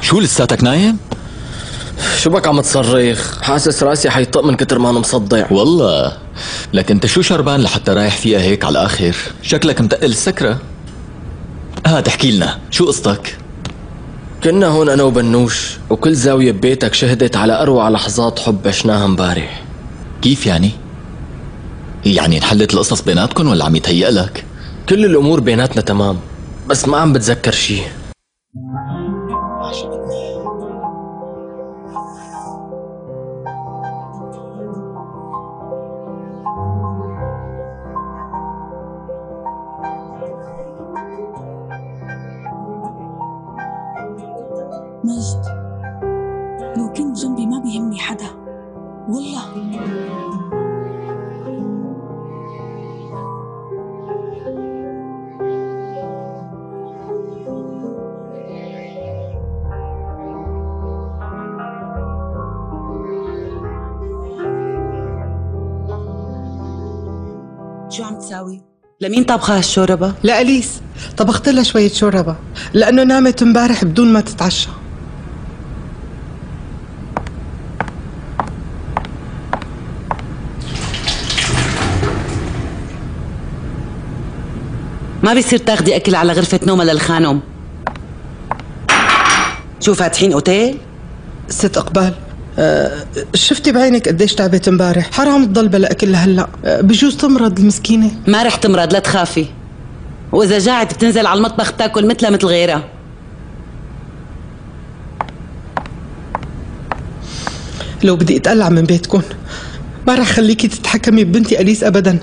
شو لساتك نايم؟ شو بك عم تصرخ؟ حاسس راسي حيطق من كتر ما انا مصدع. والله لك انت شو شربان لحتى رايح فيها هيك على الاخر؟ شكلك متقل السكرة. تحكي لنا شو قصتك؟ كنا هون انا وبنوش وكل زاوية ببيتك شهدت على اروع لحظات حب عشناها مبارح. كيف يعني؟ يعني انحلت القصص بيناتكم ولا عم يتهيأ لك؟ كل الامور بيناتنا تمام، بس ما عم بتذكر شيء. مجد، لو كنت جنبي ما بيهمني حدا والله. شو عم تساوي؟ لمين طبخة هالشوربة؟ لأليس، طبخت لها شوية شوربة لأنه نامت امبارح بدون ما تتعشى. ما بيصير تاخدي أكل على غرفة نومها للخانم. شو فاتحين أوتيل؟ ست إقبال، شفتي بعينك قديش تعبت امبارح، حرام تضل بلا أكل لهلا، بجوز تمرض المسكينة. ما رح تمرض، لا تخافي، وإذا جاعت بتنزل على المطبخ تاكل مثلها مثل غيرها. لو بدي أتقلع من بيتكم ما رح خليكي تتحكمي ببنتي أليس أبداً.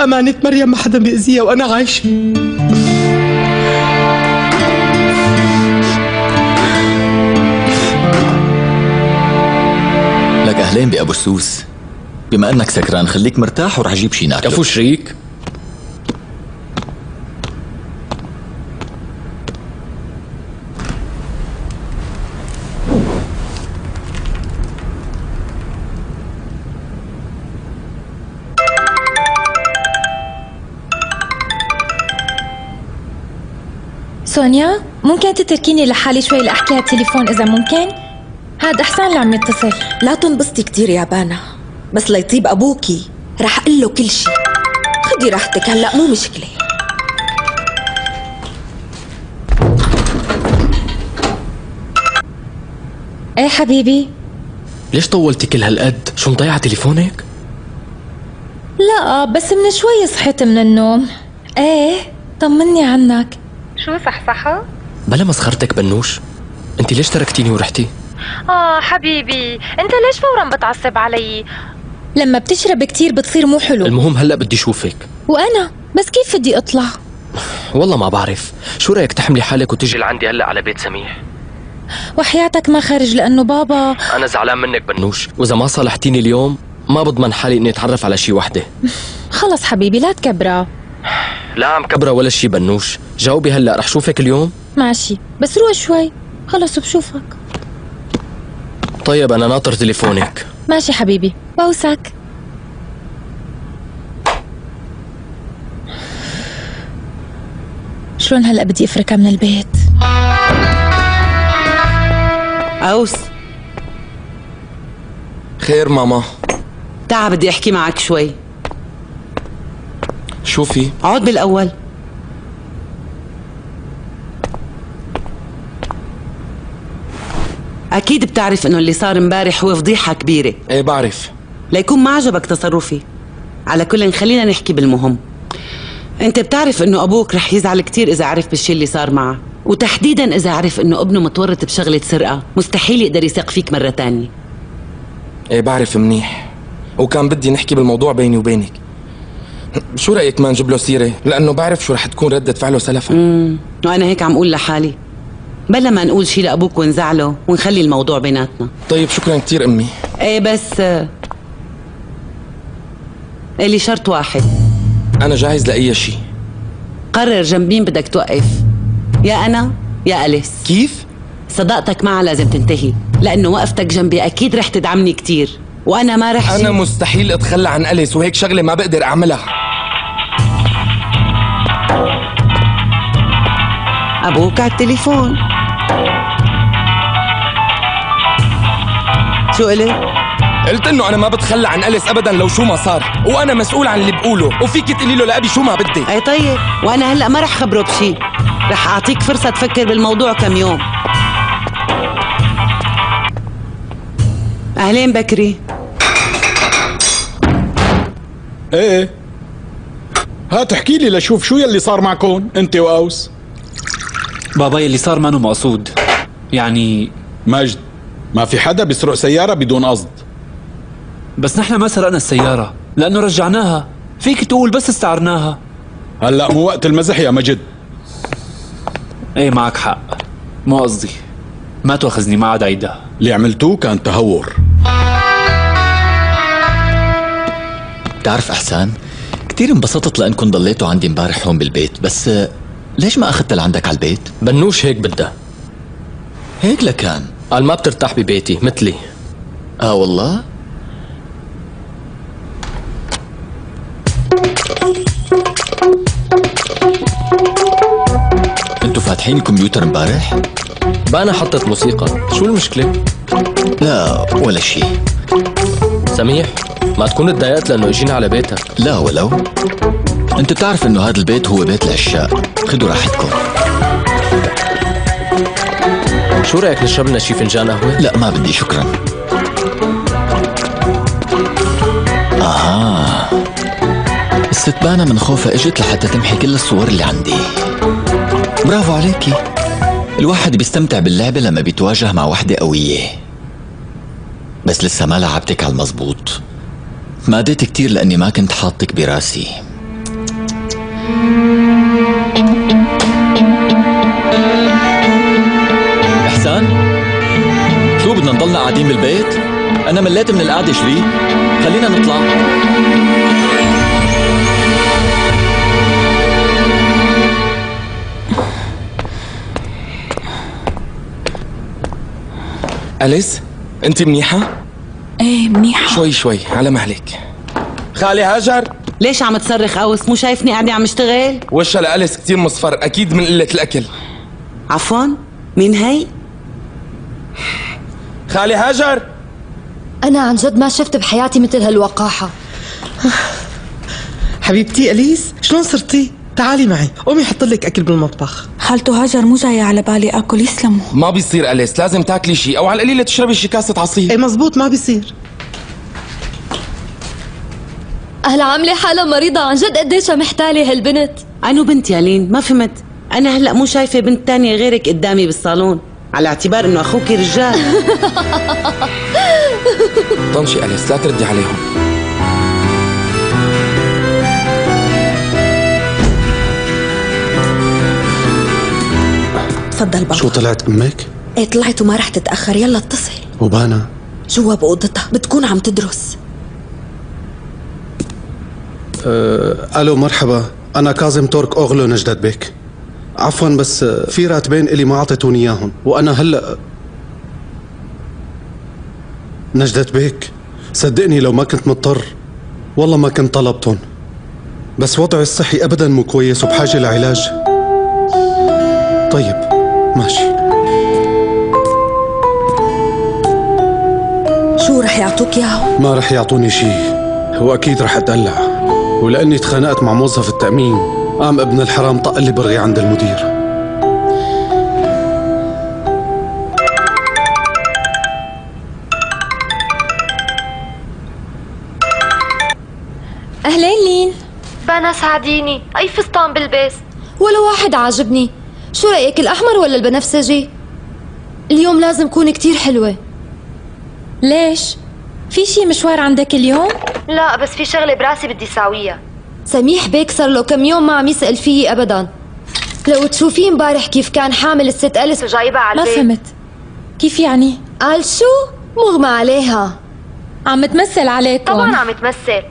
أمانة مريم ما حدا بيأذيها وأنا عايشة. لك أهلين بأبو السوس. بما أنك سكران خليك مرتاح ورح أجيب شي ناكله. كفو شريك. سونيا، ممكن تتركيني لحالي شوي لأحكي هالتليفون إذا ممكن؟ هاد أحسن اللي عم يتصل. لا تنبسطي كتير يا بانا، بس ليطيب أبوكي رح أقول له كل شي. خدي راحتك هلأ، مو مشكلة. إيه حبيبي؟ ليش طولتي كل هالقد؟ شو مضيعة تليفونك؟ لا بس من شوي صحيت من النوم. إيه طمني عنك. شو صحصحة؟ بلا مسخرتك بنوش، انت ليش تركتيني ورحتي؟ حبيبي، انت ليش فورا بتعصب علي؟ لما بتشرب كتير بتصير مو حلو. المهم هلا بدي شوفك. وانا بس كيف بدي اطلع؟ والله ما بعرف، شو رايك تحملي حالك وتجي لعندي هلا على بيت سميح؟ وحياتك ما خرج لانه بابا. انا زعلان منك بنوش، واذا ما صالحتيني اليوم ما بضمن حالي اني اتعرف على شي وحده. خلص حبيبي لا تكبرها. لا عم كبرة ولا شي بنوش، جاوبي هلا رح شوفك اليوم. ماشي، بس روح شوي، خلص بشوفك. طيب أنا ناطر تليفونك. ماشي حبيبي، بوسك. شلون هلأ بدي أفركها من البيت؟ أوس. خير ماما؟ تعا بدي أحكي معك شوي. شو في؟ اقعد بالأول. أكيد بتعرف إنه اللي صار امبارح هو فضيحة كبيرة. إيه بعرف. ليكون ما عجبك تصرفي. على كل خلينا نحكي بالمهم. أنت بتعرف إنه أبوك رح يزعل كتير إذا عرف بالشي اللي صار معه، وتحديداً إذا عرف إنه ابنه متورط بشغلة سرقة، مستحيل يقدر يثق فيك مرة تانية. إيه بعرف منيح، وكان بدي نحكي بالموضوع بيني وبينك. شو رأيك ما نجيب له سيرة؟ لأنه بعرف شو رح تكون ردة فعله سلفاً. وأنا هيك عم أقول لحالي. بلا ما نقول شي لأبوك ونزعله ونخلي الموضوع بيناتنا. طيب شكراً كتير أمي. إيه بس إلي شرط واحد. أنا جاهز لأي شيء. قرر جنب مين بدك توقف، يا أنا يا أليس. كيف؟ صداقتك معها لازم تنتهي، لأنه وقفتك جنبي أكيد رح تدعمني كتير، وأنا ما رح أنا مستحيل أتخلى عن أليس، وهيك شغلة ما بقدر أعملها. أبوك على التليفون. شو قلت؟ قلت انه انا ما بتخلى عن أليس ابدا لو شو ما صار، وانا مسؤول عن اللي بقوله، وفيك تقولي له لابي شو ما بدي. اي طيب، وانا هلا ما رح خبره بشي، رح اعطيك فرصه تفكر بالموضوع كم يوم. اهلين بكري. ايه هات احكي لي لشوف شو يلي صار معكم انت واوس. بابا يلي صار مانو مقصود، يعني مجد ما في حدا بيسرق سياره بدون قصد. بس نحن ما سرقنا السيارة، لأنه رجعناها، فيك تقول بس استعرناها. هلا مو وقت المزح يا مجد. ايه معك حق، مو قصدي، ما تواخذني ما عاد عيدها. اللي عملتوه كان تهور. بتعرف أحسان، كثير انبسطت لأنكم ضليتوا عندي امبارح هون بالبيت، بس ليش ما أخذتها لعندك على البيت؟ بنوش هيك بدها. هيك لكان، قال ما بترتاح ببيتي مثلي. آه والله؟ انتوا فاتحين الكمبيوتر امبارح؟ بقى انا حطيت موسيقى، شو المشكلة؟ لا ولا شيء. سميح ما تكون اتضايقت لأنه اجينا على بيتها؟ لا ولو، انت بتعرف انه هذا البيت هو بيت العشاق، خدوا راحتكم. شو رأيك نشرب لنا شي فنجان قهوة؟ لا ما بدي شكرا. اها الست بانا من خوفها اجت لحتى تمحي كل الصور اللي عندي. برافو عليكي. الواحد بيستمتع باللعبة لما بيتواجه مع وحدة قوية. بس لسه ما لعبتك على المظبوط. ما اديت كتير لأني ما كنت حاطك براسي. إحسان؟ شو بدنا نضلنا قاعدين بالبيت؟ أنا مليت من القعدة شوي، خلينا نطلع. أليس أنت منيحة؟ إيه منيحة شوي شوي على مهلك. خالي هاجر ليش عم تصرخ أوس؟ مو شايفني قاعدة عم اشتغل؟ وشها لأليس كتير مصفر أكيد من قلة الأكل. عفواً؟ مين هي؟ خالي هاجر. أنا عن جد ما شفت بحياتي مثل هالوقاحة. حبيبتي أليس شلون صرتي؟ تعالي معي، قومي حط لك اكل بالمطبخ. خالته هاجر مو جايه على بالي اكل، يسلموا. ما بيصير أليس، لازم تاكلي شيء او على القليله تشربي شي كاسه عصير. ايه مزبوط ما بيصير. هلا عامله حالها مريضه، عن جد قديشها محتاله هالبنت. انو بنت يا لين ما فهمت، انا هلا مو شايفه بنت ثانيه غيرك قدامي بالصالون، على اعتبار انه اخوكي رجال. طنشي أليس لا تردي عليهم. تفضل بابا. شو طلعت امك؟ ايه طلعت وما رح تتاخر، يلا اتصل. وبانا؟ جوا باوضتها، بتكون عم تدرس. الو مرحبا، انا كاظم ترك اوغلو نجدت بيك. عفوا بس في راتبين الي ما اعطيتوني اياهم، وانا هلا نجدت بيك، صدقني لو ما كنت مضطر والله ما كنت طلبتهم، بس وضعي الصحي أبدا مو كويس وبحاجة لعلاج. طيب ماشي. شو رح يعطوك ياهو؟ ما رح يعطوني شيء وأكيد رح أتدلع، ولأني تخانقت مع موظف التأمين قام ابن الحرام طق لي برغي عند المدير. أهلين لين. بانا ساعديني، أي فستان بلبس؟ ولا واحد عاجبني، شو رأيك الأحمر ولا البنفسجي؟ اليوم لازم كون كتير حلوة. ليش؟ في شي مشوار عندك اليوم؟ لا بس في شغلة براسي بدي ساويها. سميح بيك صار له كم يوم ما عم يسأل فيي أبدا، لو تشوفيه امبارح كيف كان حامل الست أليس وجايبها على البيت. ما فهمت كيف يعني؟ قال شو؟ مغمى عليها، عم تمثل عليكم. طبعا عم تمثل،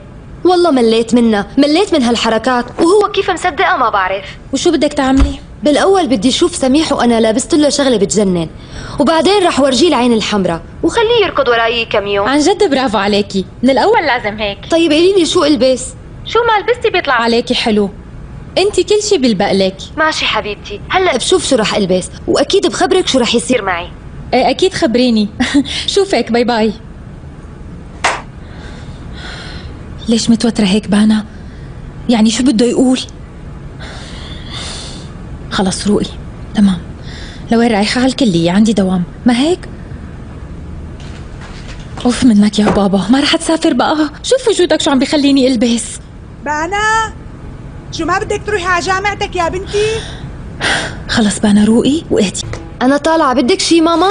والله مليت منها، مليت من هالحركات، وهو كيف مصدقها ما بعرف. وشو بدك تعملي؟ بالاول بدي اشوف سميح وانا لابست له شغله بتجنن، وبعدين رح ورجيه العين الحمراء وخليه يركض وراي كم يوم. عن جد برافو عليكي، من الاول لازم هيك. طيب قولي لي شو البس؟ شو ما لبستي بيطلع عليكي حلو، انت كل شيء بيلبق لك. ماشي حبيبتي، هلا بشوف شو رح البس واكيد بخبرك شو رح يصير معي. ايه اكيد خبريني. شوفك، باي باي. ليش متوترة هيك بانا؟ يعني شو بده يقول؟ خلص روقي تمام، لوين رايحة؟ على الكلية، عندي دوام، ما هيك؟ اوف منك يا بابا، ما رح تسافر بقى، شوف وجودك شو عم بخليني البس. بانا شو ما بدك تروحي على جامعتك يا بنتي؟ خلص بانا روقي واهدي. أنا طالعة، بدك شي ماما؟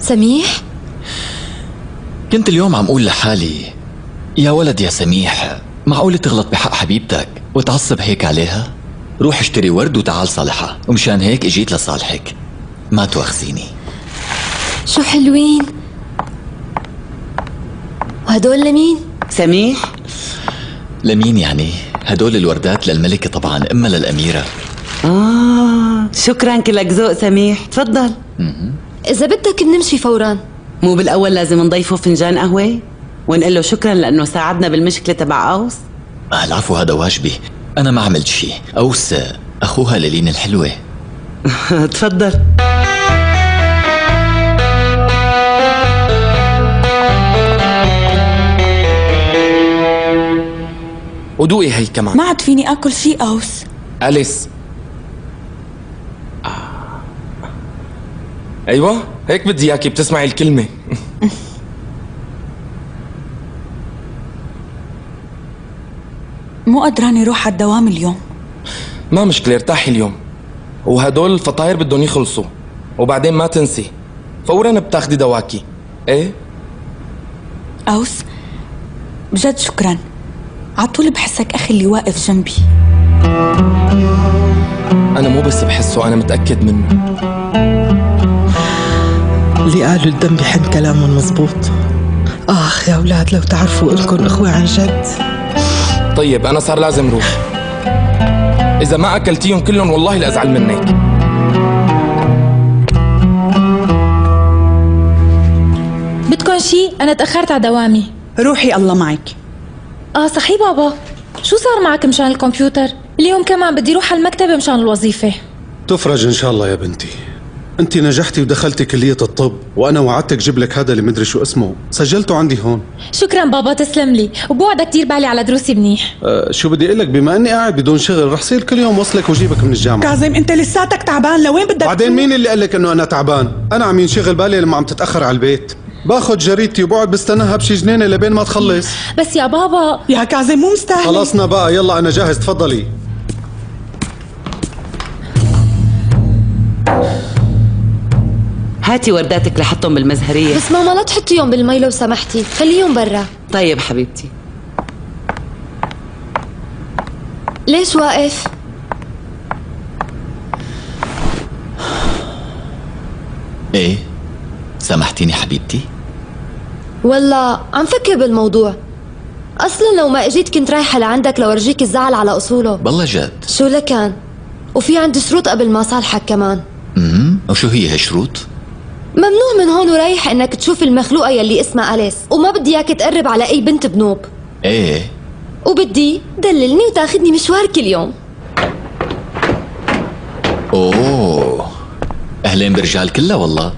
سميح؟ كنت اليوم عم قول لحالي يا ولد يا سميح، معقولة تغلط بحق حبيبتك وتعصب هيك عليها؟ روح اشتري ورد وتعال صالحها، ومشان هيك اجيت لصالحك، ما تواخذيني. شو حلوين وهدول لمين؟ سميح؟ لمين يعني؟ هدول الوردات للملكة طبعا، اما للأميرة. شكرا كلك ذوق سميح، تفضل. إذا بدك بنمشي فورا. مو بالأول لازم نضيفه فنجان قهوة ونقول له شكرا لأنه ساعدنا بالمشكلة تبع أوس؟ العفو، هذا واجبي، أنا ما عملت شيء، أوس أخوها للين الحلوة. تفضل. ودوقي هي كمان. ما عاد فيني آكل شيء أوس. أليس ايوه هيك بدي اياكي، بتسمعي الكلمه. مو قدراني روح على الدوام اليوم. ما مشكله، ارتاحي اليوم، وهدول الفطاير بدهم يخلصوا، وبعدين ما تنسي فورا بتاخدي دواكي. ايه اوس بجد شكرا، عطول بحسك اخي اللي واقف جنبي. انا مو بس بحسه، انا متاكد منه. اللي قالوا الدم بحن كلامهم مزبوط. اخ يا اولاد لو تعرفوا انكم اخوه عن جد. طيب انا صار لازم روح، اذا ما اكلتيهم كلهم والله لازعل منك. بدكم شيء؟ انا تاخرت على دوامي. روحي الله معك. صحي بابا، شو صار معك مشان الكمبيوتر؟ اليوم كمان بدي روح على المكتبه مشان الوظيفه. تفرج ان شاء الله يا بنتي، أنت نجحتي ودخلتي كلية الطب، وأنا وعدتك جيب لك هذا اللي مدري شو اسمه، سجلته عندي هون. شكراً بابا تسلم لي، وبوعدك دير بالي على دروسي منيح. شو بدي أقول لك، بما إني قاعد بدون شغل رح صير كل يوم وصلك وجيبك من الجامعة. كاظم أنت لساتك تعبان، لوين بدك؟ بعدين مين اللي قال لك إنه أنا تعبان؟ أنا عم ينشغل بالي لما عم تتأخر على البيت، باخذ جريدتي وبقعد بستناها بشي جنينة لبين ما تخلص. بس يا بابا يا كاظم مو مستاهل. خلصنا بقى، يلا أنا جاهز، تفضلي. هاتي ورداتك لحطهم بالمزهرية. بس ماما لا تحطيهم بالمي لو سمحتي، خليهم برا. طيب حبيبتي. ليش واقف؟ ايه سامحتيني حبيبتي؟ والله عم فكر بالموضوع، اصلا لو ما اجيت كنت رايحه لعندك لورجيك الزعل على اصوله. بالله جد؟ شو لكان؟ وفي عندي شروط قبل ما صالحك كمان. وشو هي هالشروط؟ ممنوع من هون ورايح انك تشوف المخلوقه يلي اسمها أليس، وما بدي اياك تقرب على اي بنت بنوب. ايه وبدي دللني وتاخذني مشوار كل يوم. اوه اهلين برجال كلها والله.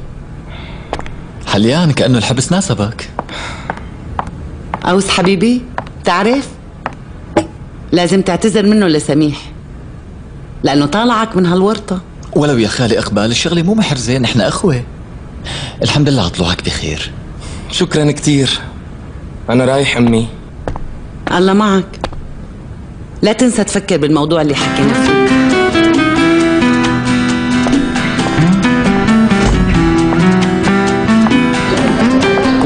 حليان كأنه الحبس ناسبك. عوز حبيبي، بتعرف لازم تعتذر منه لسميح لأنه طالعك من هالورطة. ولو يا خالي إقبال، الشغلة مو محرزة، نحن أخوة. الحمد لله طلوعك بخير. شكرا كتير، أنا رايح أمي. الله معك، لا تنسى تفكر بالموضوع اللي حكينا فيه.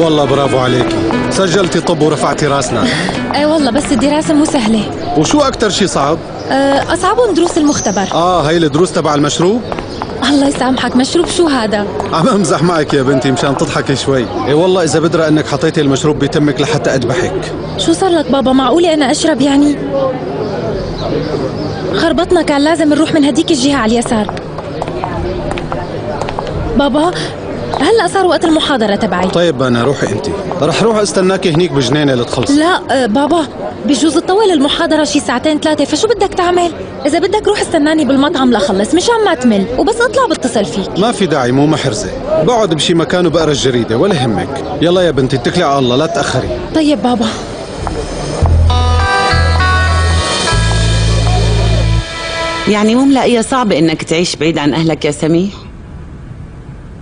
والله برافو عليكي، سجلتي طب ورفعتي راسنا. ايه والله، بس الدراسة مو سهلة. وشو أكتر شي صعب؟ أصعبهم دروس المختبر. هي الدروس تبع المشروب؟ الله يسامحك، مشروب شو هذا؟ عم امزح معك يا بنتي مشان تضحكي شوي. ايه والله إذا بدرى إنك حطيتي المشروب بتمك لحتى أذبحك. شو صار لك بابا؟ معقولة أنا أشرب يعني؟ خربطنا، كان لازم نروح من هديك الجهة على اليسار. بابا هلا صار وقت المحاضرة تبعي. طيب أنا روحي أنت، رح روح استناكي هنيك بجنينة لتخلص. لا بابا، بجوز تطول المحاضرة شي ساعتين ثلاثة، فشو بدك تعمل؟ إذا بدك روح استناني بالمطعم لأخلص مشان ما تمل، وبس أطلع بتصل فيك. ما في داعي، مو محرزة، بقعد بشي مكان وبقرا الجريدة ولا همك. يلا يا بنتي اتكلي على الله، لا تأخري. طيب بابا. يعني مو ملاقية صعبة إنك تعيش بعيد عن أهلك يا سميح؟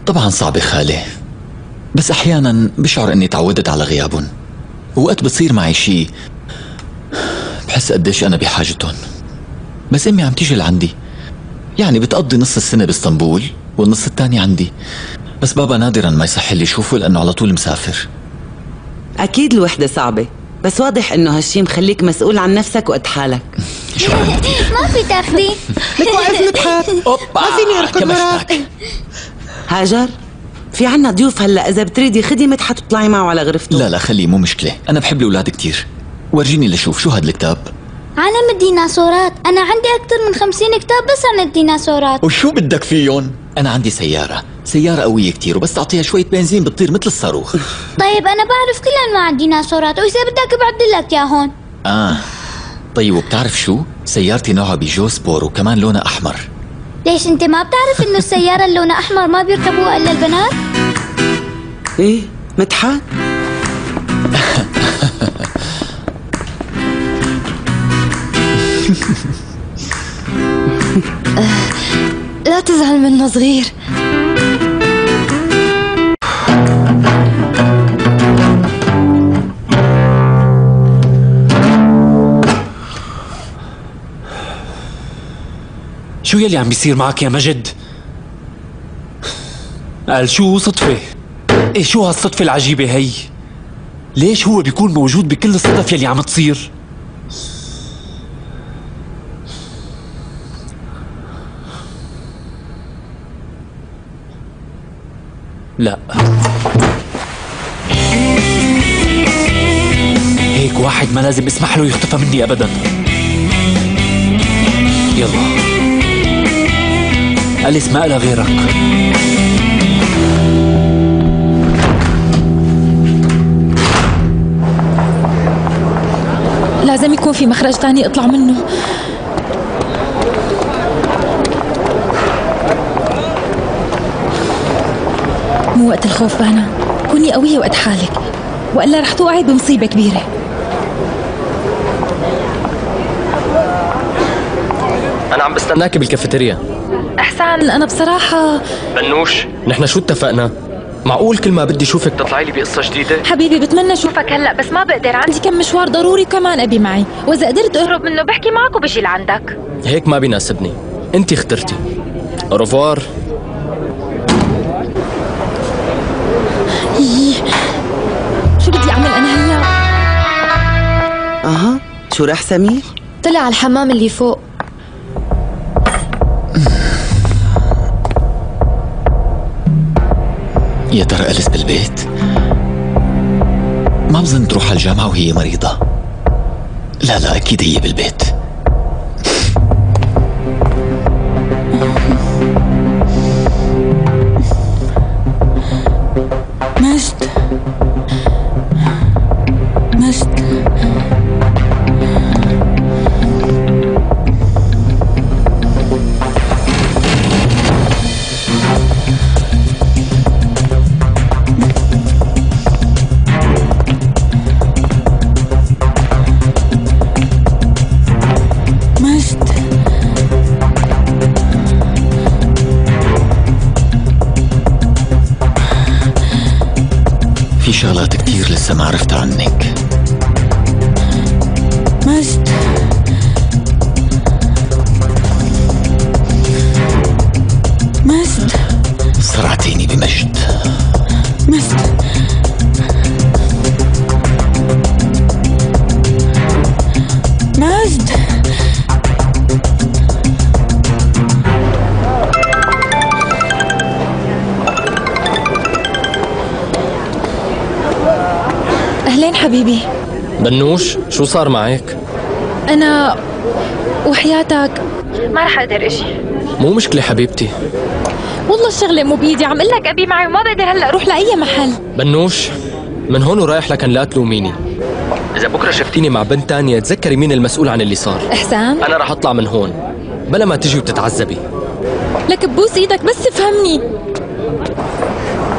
طبعا صعبة خالي، بس احيانا بشعر اني تعودت على غيابهم، ووقت بتصير معي شي بحس قديش انا بحاجتهم. بس امي عم تيجي لعندي، يعني بتقضي نص السنة باسطنبول والنص الثاني عندي، بس بابا نادرا ما يصح لي شوفه لانه على طول مسافر. اكيد الوحدة صعبة، بس واضح انه هالشي مخليك مسؤول عن نفسك وقت حالك. شكرا كثير. ما في تاخدي بتوقف نضحك. اوبا ما فيني اركض وراك. هاجر، في عنا ضيوف هلا، إذا بتريدي خدمة حتطلعي معه على غرفته. لا خليه، مو مشكلة، أنا بحب الأولاد كتير. ورجيني لشوف شو هاد الكتاب. عالم الديناصورات، أنا عندي أكثر من 50 كتاب بس عن الديناصورات. وشو بدك فيهم؟ أنا عندي سيارة قوية كتير، وبس تعطيها شوية بنزين بتطير مثل الصاروخ. طيب أنا بعرف كل أنواع الديناصورات، وإذا بدك بعدل لك ياهون. طيب وبتعرف شو؟ سيارتي نوعها بيجو سبور، وكمان لونها أحمر. ليش انت ما بتعرف انه السيارة اللي لونها احمر ما بيركبوها الا البنات؟ ايه مدحت؟ لا تزعل منه صغير. شو يلي عم بيصير معك يا مجد؟ قال شو صدفة؟ ايه شو هالصدفة العجيبة هي؟ ليش هو بيكون موجود بكل الصدف يلي عم تصير؟ لا هيك واحد ما لازم اسمح له يخطفها مني ابدا. يلا أليس ما لها غيرك. لازم يكون في مخرج تاني اطلع منه. مو وقت الخوف بانا، كوني قوية وقت حالك وإلا رح توقعي بمصيبة كبيرة. أنا عم بستناكي بالكافيتيريا. أحسن. أنا بصراحة بنوش، نحن شو اتفقنا؟ معقول كل ما بدي شوفك تطلعي لي بقصة جديدة؟ حبيبي بتمنى شوفك هلأ، بس ما بقدر، عندي كم مشوار ضروري وكمان أبي معي، وإذا قدرت أهرب منه بحكي معك وبجي لعندك. هيك ما بيناسبني، أنت اخترتي. أوروفوار. شو بدي أعمل أنا هلأ؟ شو راح سمير؟ طلع على الحمام اللي فوق. يا ترى أليس بالبيت؟ ما بظن تروح على الجامعة وهي مريضة. لا لا أكيد هي بالبيت. مجد مجد في شغلات كتير لسه ما عرفتها عنك مجد. مجد صرعتيني بمجد. مجد مجد أهلين حبيبي. بنوش شو صار معك؟ أنا وحياتك ما رح أقدر أجي. مو مشكلة حبيبتي، والله الشغلة مو بيدي، عم قلك أبي معي وما بقدر هلا أروح لأي محل. بنوش من هون ورايح لكن لا تلوميني، إذا بكرة شفتيني مع بنت تانية تذكري مين المسؤول عن اللي صار. إحسان أنا رح أطلع من هون بلا ما تجي وتتعذبي. لك ببوس إيدك بس تفهمني.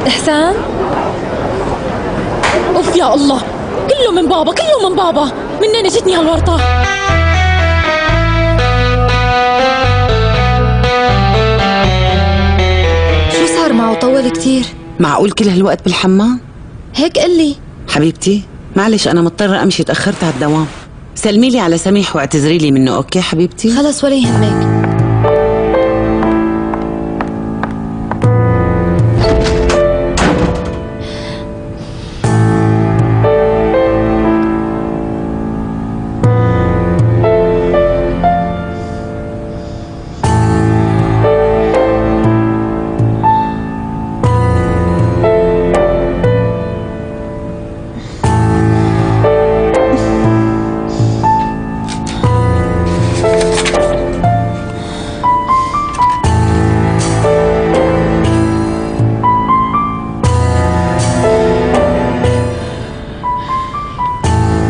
إحسان أوف يا الله، كله من بابا كله من بابا، منين اجتني هالورطة. شو صار معه طول كتير؟ معقول كل هالوقت بالحمام؟ هيك قل لي حبيبتي. معلش أنا مضطرة أمشي، تأخرت على الدوام. سلمي لي على سميح واعتذري لي منه. أوكي حبيبتي؟ خلص ولا يهمك.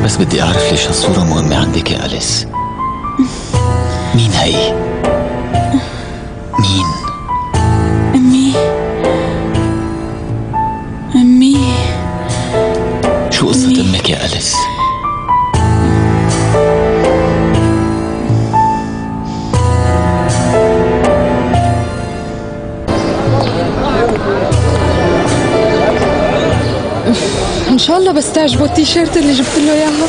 بس بدي أعرف ليش هالصورة مهمة عندك يا أليس. مين هي؟ مين؟ أمي. أمي شو قصة أمك يا أليس؟ ان شاء الله بس تعجبه التيشيرت اللي جبت له اياها.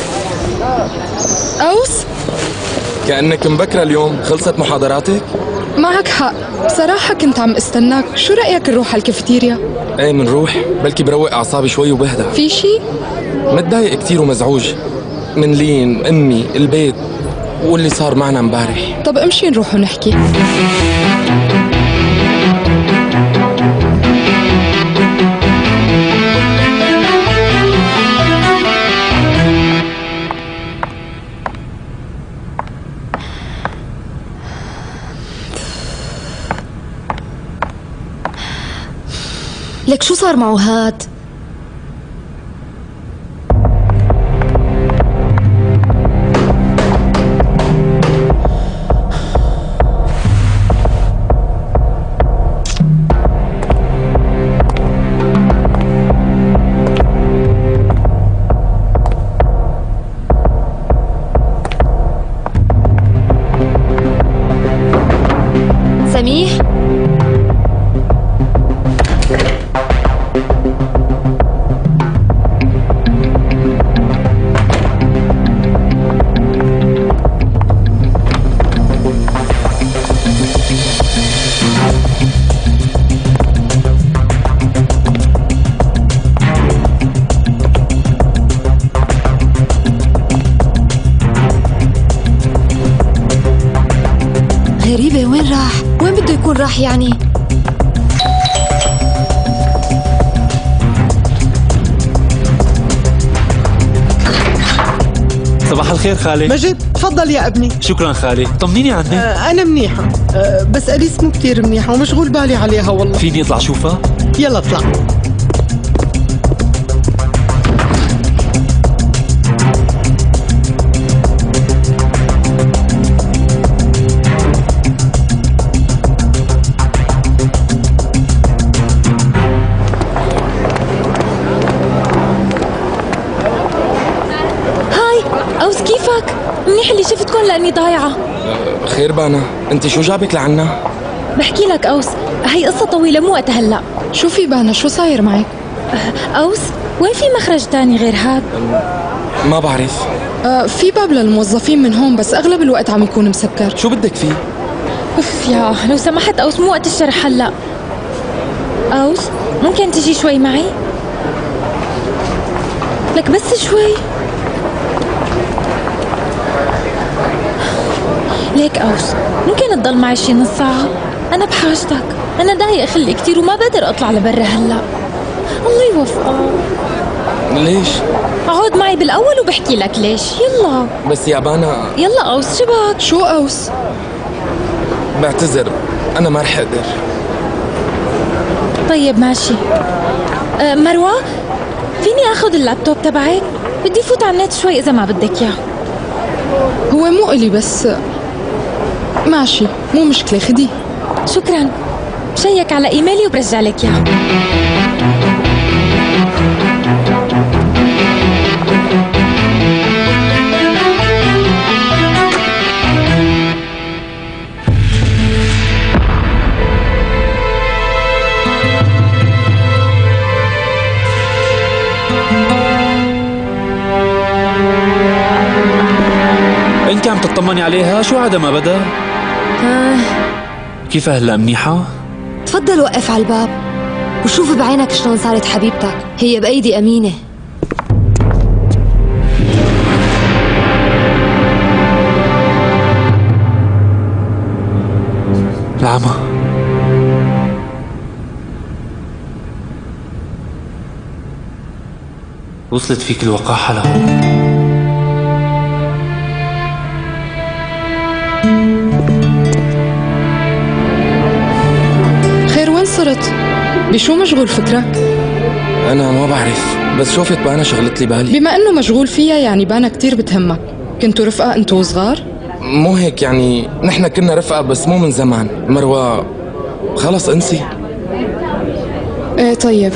اوس كانك مبكره اليوم، خلصت محاضراتك؟ معك حق، بصراحه كنت عم استناك. شو رايك نروح على الكافيتيريا؟ ايه منروح، بلكي بروق اعصابي شوي وبهدأ. في شيء؟ متضايق كثير ومزعوج من لين امي البيت واللي صار معنا امبارح. طب امشي نروح ونحكي. لك شو صار معه هاد؟ سميح غريبة، وين راح؟ وين بده يكون راح يعني؟ صباح الخير خالي. مجيد تفضل يا ابني. شكرا خالي، طمنيني عنها. أنا منيحة، بس أليس مو كثير منيحة ومشغول بالي عليها والله. فيني أطلع شوفها؟ يلا اطلع. منيح اللي شفتكم لاني ضايعه. خير بانا، انت شو جابك لعنا؟ بحكي لك اوس، هي قصه طويله مو وقتها هلا. شو في بانا؟ شو صاير معك؟ اوس وين في مخرج ثاني غير هاد؟ ما بعرف. في باب للموظفين من هون بس اغلب الوقت عم يكون مسكر. شو بدك فيه؟ اوف يا لو سمحت اوس مو وقت الشرح هلا. اوس ممكن تجي شوي معي؟ لك بس شوي. ليك اوس ممكن تضل معي شي نص ساعة؟ أنا بحاجتك، أنا ضايق خلقي كثير وما بقدر أطلع لبرا هلا. الله يوفقك. ليش؟ اقعد معي بالأول وبحكي لك ليش، يلا. بس يا بانا. يلا اوس شبك؟ شو اوس؟ بعتذر، أنا ما رح أقدر. طيب ماشي. مروة فيني آخذ اللابتوب تبعك؟ بدي فوت على النت شوي إذا ما بدك إياه. هو مو إلي بس. ماشي مو مشكلة، خديه. شكرا، بشيك على ايميلي وبرجع لك اياه. انت عم تطمني عليها؟ شو عدا ما بدا؟ كيف هلا منيحة؟ تفضل وقف على الباب وشوف بعينك شلون صارت حبيبتك، هي بأيدي أمينة. العمى وصلت فيك الوقاحة لهون. بشو مشغول فكرك؟ أنا ما بعرف، بس شوفت بانا شغلت لي بالي. بما إنه مشغول فيها يعني بانا كتير بتهمك، كنتوا رفقة أنتوا وصغار؟ مو هيك يعني، نحن كنا رفقة بس مو من زمان، مروة خلص انسي. إيه طيب،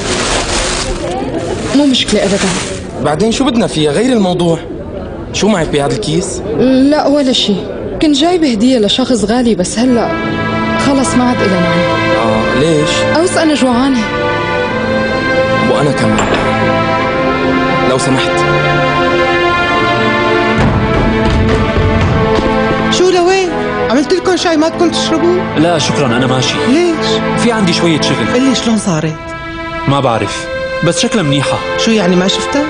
مو مشكلة أبدا. بعدين شو بدنا فيها غير الموضوع؟ شو معك بهذا الكيس؟ لا ولا شي، كنت جايبة هدية لشخص غالي بس هلا خلص ما عاد إلها معنى. ليش؟ أوس أنا جوعانة. وأنا كمان. لو سمحت. شو لوين؟ عملت لكم شاي ما بدكم تشربوه؟ لا شكرا أنا ماشي. ليش؟ في عندي شوية شغل. قلي شلون صارت؟ ما بعرف، بس شكلها منيحة. شو يعني ما شفتها؟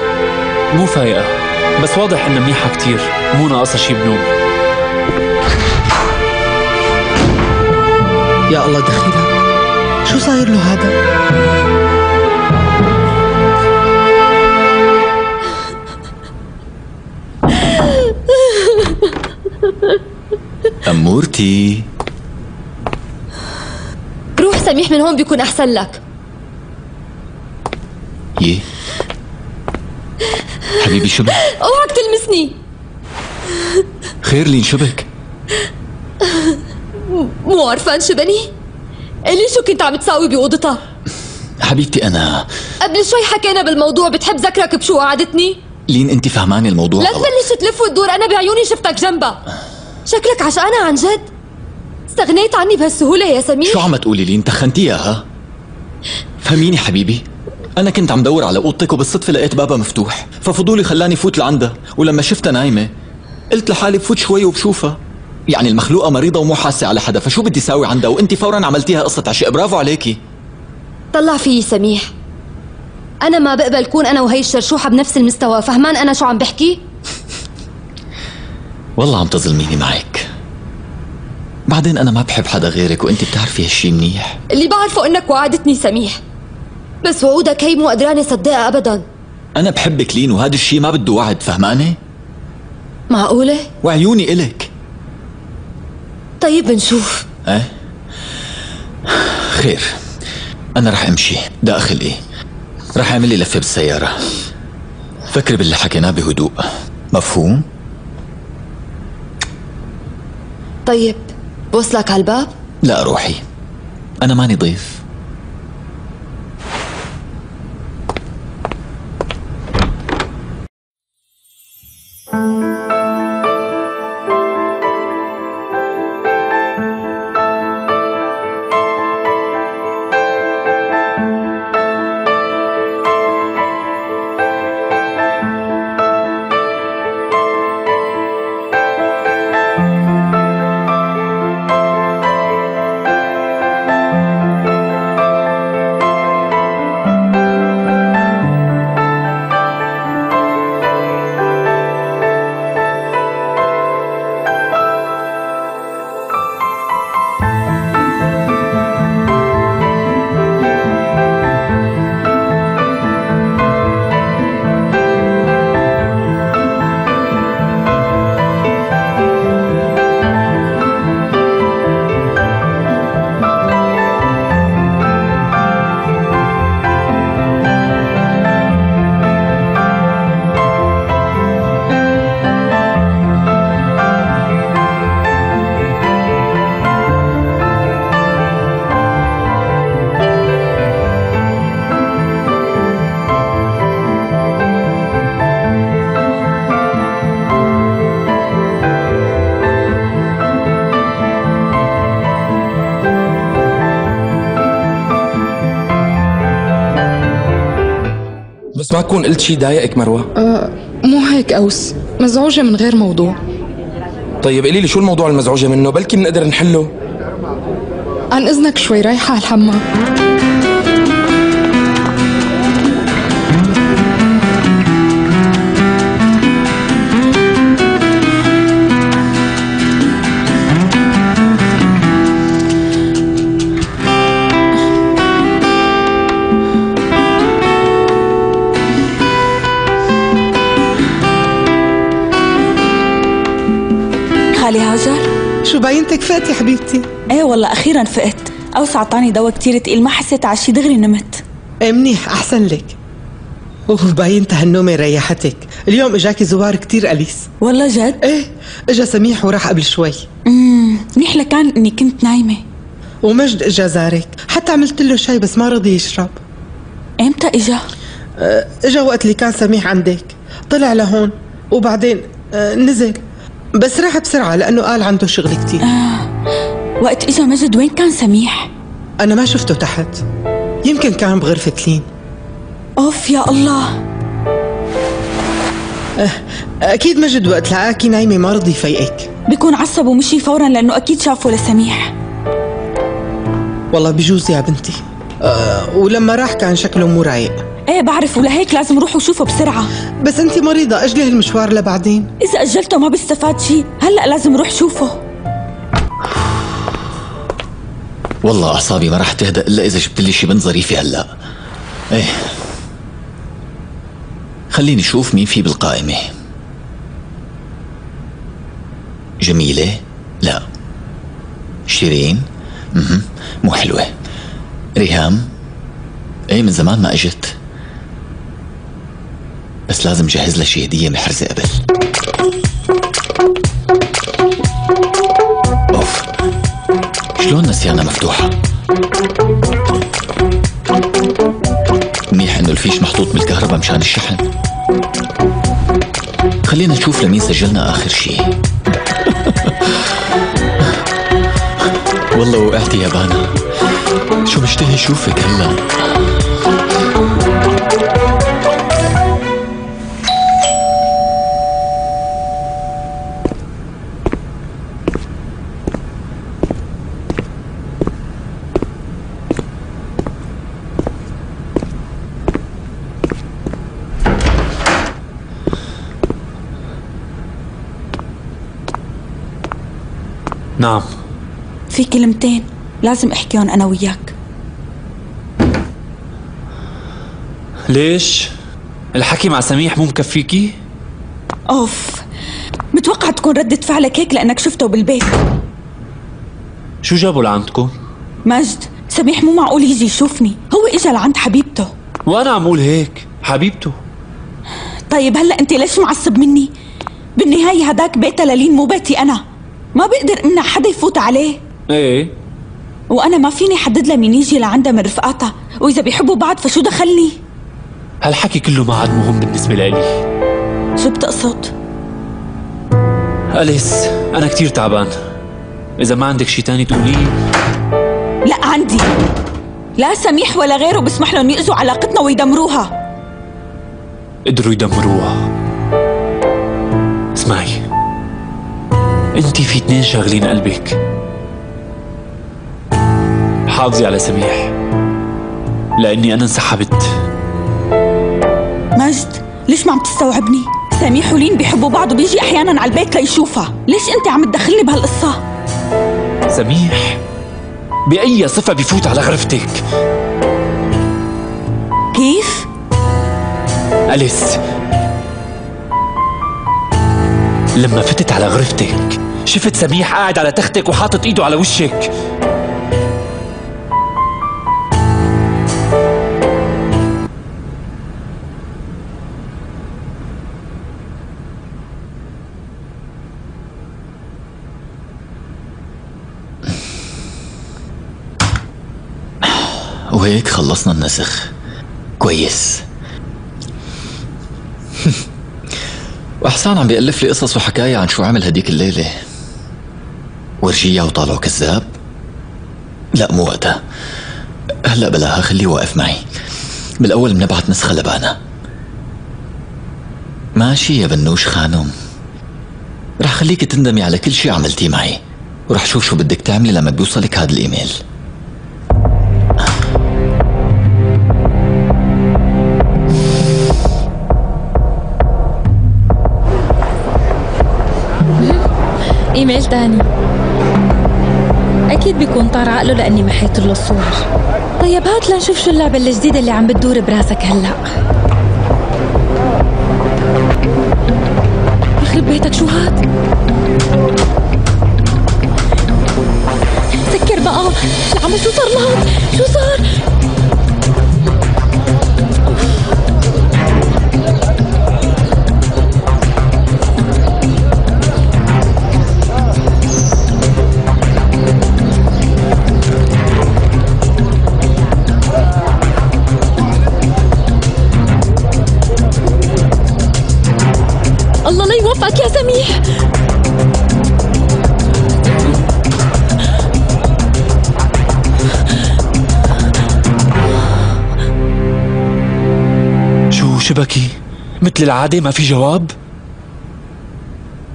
مو فايقة، بس واضح إنها منيحة كتير، مو ناقصة شي بنوم. يا الله دخيلها، شو صاير له هذا؟ أمورتي روح سميح من هون بيكون أحسن لك. يه حبيبي شو بك؟ أوعك تلمسني. خير لين شو بك؟ مو عرفان شبني؟ قلي شو كنت عم تساوي بأوضتها؟ حبيبتي أنا قبل شوي حكينا بالموضوع، بتحب ذكرك بشو قعدتني؟ لين أنت فهماني الموضوع. لا تبلش تلف وتدور، أنا بعيوني شفتك جنبها. شكلك عشقانة عن جد؟ استغنيت عني بهالسهولة يا سميح؟ شو عم تقولي لين؟ تخنتيها؟ فهميني حبيبي، أنا كنت عم دور على أوضتك وبالصدفة لقيت بابها مفتوح، ففضولي خلاني فوت لعندها، ولما شفتها نايمة قلت لحالي بفوت شوي وبشوفها. يعني المخلوقة مريضة ومو حاسة على حدا، فشو بدي ساوي عندها وانت فورا عملتيها قصة عشق. برافو عليكي. طلع فيي سميح، أنا ما بقبل كون أنا وهي الشرشوحة بنفس المستوى، فهمان أنا شو عم بحكي؟ والله عم تظلميني معك. بعدين أنا ما بحب حدا غيرك وانت بتعرفي هالشي منيح. اللي بعرفه إنك وعدتني سميح، بس وعودك هي مو قدرانة صدقها أبدا. أنا بحبك لين وهذا الشي ما بده وعد، فهماني؟ معقولة؟ وعيوني إلك. طيب بنشوف. ايه؟ خير، أنا رح أمشي، بدي أخلقي، رح أعمل لي لفة بالسيارة. فكري باللي حكيناه بهدوء، مفهوم؟ طيب، بوصلك على الباب؟ لا روحي، أنا ماني ضيف. ما تكون قلت شي ضايقك مروة؟ مو هيك أوس، مزعوجة من غير موضوع. طيب قولي لي شو الموضوع المزعوجة منه؟ بلكي بنقدر نحله. عن إذنك شوي، رايحة على الحمام. شو باينتك فقت يا حبيبتي؟ ايه والله اخيرا فقت، اوس عطاني دواء كثير ثقيل ما حسيت على شيء دغري نمت. ايه منيح، احسن لك. اوف باينت هالنومه ريحتك، اليوم اجاكي زوار كثير أليس. والله جد؟ ايه، اجا سميح وراح قبل شوي. منيح لكان اني كنت نايمه. ومجد اجا زارك، حتى عملت له شاي بس ما رضي يشرب. امتى اجا؟ اجا وقت اللي كان سميح عندك، طلع لهون وبعدين نزل، بس راح بسرعة لأنه قال عنده شغل كتير. وقت إجا مجد وين كان سميح؟ أنا ما شفته تحت، يمكن كان بغرفة لين. أوف يا الله. أكيد مجد وقت لقاكي نايمة ما رضي يفيقك. بكون عصب ومشي فورا لأنه أكيد شافه لسميح. والله بجوز يا بنتي. ولما راح كان شكله مو رايق. ايه بعرف، ولهيك لازم روح وشوفه بسرعة. بس انت مريضة، اجلي هالمشوار لبعدين. إذا أجلته ما بستفاد شي، هلأ لازم روح شوفه. والله أعصابي ما رح تهدأ إلا إذا جبت لي شي بنت ظريفة هلأ. إيه خليني شوف مين في بالقائمة. جميلة؟ لا. شيرين؟ مو حلوة. ريهام؟ إيه من زمان ما أجت، بس لازم جهز لها شي هدية محرزة قبل. اوف شلون نسيانة مفتوحة. منيح انه الفيش محطوط بالكهرباء مشان الشحن. خلينا نشوف لمين سجلنا آخر شي. والله وقعتي يا بانا، شو مشتهي شوفك هلا. نعم. في كلمتين لازم احكيهم انا وياك. ليش؟ الحكي مع سميح مو مكفيكي؟ اوف متوقع تكون ردة فعلك هيك لأنك شفته بالبيت. شو جابوا لعندكم؟ مجد، سميح مو معقول يجي يشوفني، هو اجى لعند حبيبته. وأنا عم قول هيك، حبيبته. طيب هلا أنت ليش معصب مني؟ بالنهاية هداك بيت لالين مو بيتي أنا، ما بقدر أمنع حدا يفوت عليه. إيه وأنا ما فيني حدد لها مين يجي لعندها من رفقاتها، وإذا بيحبوا بعض فشو دخلني؟ هالحكي كله ما عاد مهم بالنسبة لإلي. شو بتقصد؟ أليس أنا كتير تعبان، إذا ما عندك شي تاني تقوليه. لا عندي، لا سميح ولا غيره بسمح لهم يأذوا علاقتنا ويدمروها. قدروا يدمروها. اسمعي، أنت في اتنين شاغلين قلبك. حافظي على سميح لأني أنا انسحبت. مجد، ليش ما عم تستوعبني؟ سميح ولين بيحبوا بعض وبيجي أحياناً على البيت ليشوفها، ليش أنت عم تدخلني بهالقصة؟ سميح بأي صفة بيفوت على غرفتك؟ كيف؟ أليس لما فتت على غرفتك شفت سميح قاعد على تختك وحاطط إيده على وشك. وهيك خلصنا النسخ كويس. وإحسان عم بيألف لي قصص وحكاية عن شو عمل هديك الليلة. ورجية وطالعه كذاب؟ لا مو وقتها. هلا بلاها، خليه واقف معي. بالأول بنبعت نسخة لبانا. ماشي يا بنوش خانم، رح خليك تندمي على كل شي عملتيه معي، ورح شوف شو بدك تعملي لما بيوصلك هذا الإيميل. ايميل تاني اكيد بيكون طار عقله لاني محيت له الصور. طيب هات لنشوف شو اللعبه الجديده اللي عم بتدور براسك هلا. يخرب بيتك شو هاد؟ سكر بقى العمى. شو صار لهاد؟ شو صار؟ يا سميح شو شبكي؟ مثل العادة ما في جواب؟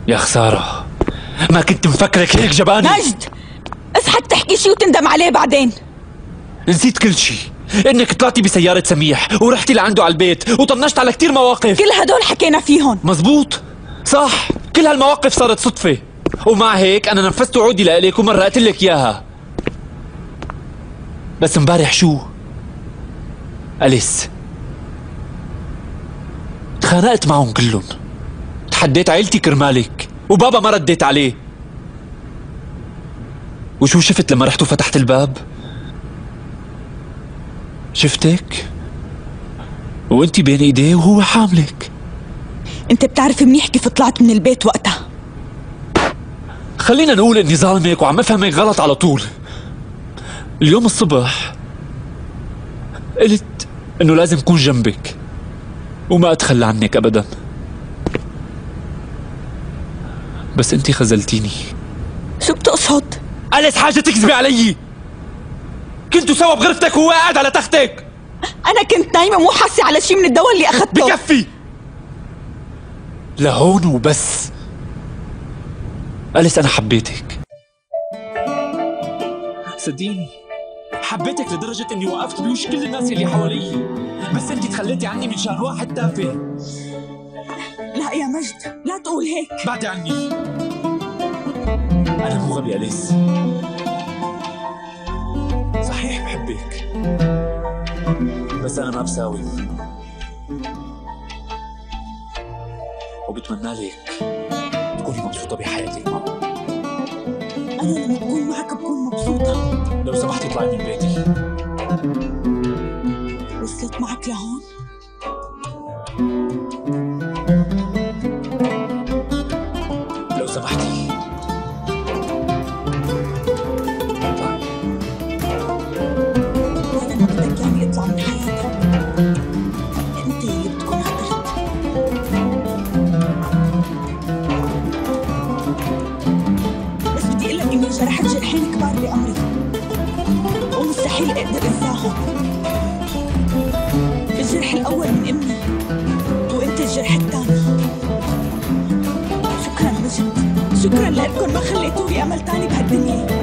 يا خسارة، ما كنت مفكرك هيك جبانة. مجد، اصحى تحكي شي وتندم عليه بعدين. نسيت كل شي، انك طلعتي بسيارة سميح ورحتي لعنده على البيت وطنشت على كتير مواقف. كل هدول حكينا فيهم. مزبوط، صح، كل هالمواقف صارت صدفة، ومع هيك أنا نفذت وعودي لإلك ومرقت لك إياها. بس امبارح شو؟ أليس تخانقت معهم كلهم، تحديت عيلتي كرمالك، وبابا ما رديت عليه. وشو شفت لما رحت وفتحت الباب؟ شفتك وأنت بين إيديه وهو حاملك. انت بتعرف منيح كيف طلعت من البيت وقتها. خلينا نقول اني ظالمك وعم افهمك غلط على طول. اليوم الصبح قلت انه لازم اكون جنبك وما اتخلى عنك ابدا، بس انت خذلتيني. شو بتقصد؟ أليس حاجة تكذبي علي؟ كنتوا سوا بغرفتك وهو قاعد على تختك. انا كنت نايمة مو حاسة على شي من الدواء اللي اخذته. بكفي لهون وبس. أليس أنا حبيتك، صدقيني حبيتك لدرجة إني وقفت بوش كل الناس اللي حواليي، بس أنت تخليتي عني من شان واحد تافه. لا يا مجد، لا تقول هيك. بعدي عني، أنا مو غبي أليس. صحيح بحبك، بس أنا ما بساوي، وبتمنى لك تكوني مبسوطة بحياتي يا ماما. أنا لما بكون معك بكون مبسوطة. لو سمحتي اطلعي من بيتي. وصلت معك لهون؟ لو سمحتي. أنا ما بدك إياني أطلع من حياتك. أنت اللي بتكون خطرت. بس بدي أقول لك إني جرحت جرحين كبار بأمري ومستحيل أقدر أنساهم. الجرح الأول من أمي وأنت الجرح الثاني. شكراً بجد، شكراً لأنكم ما خليتولي أمل ثاني بهالدنيا.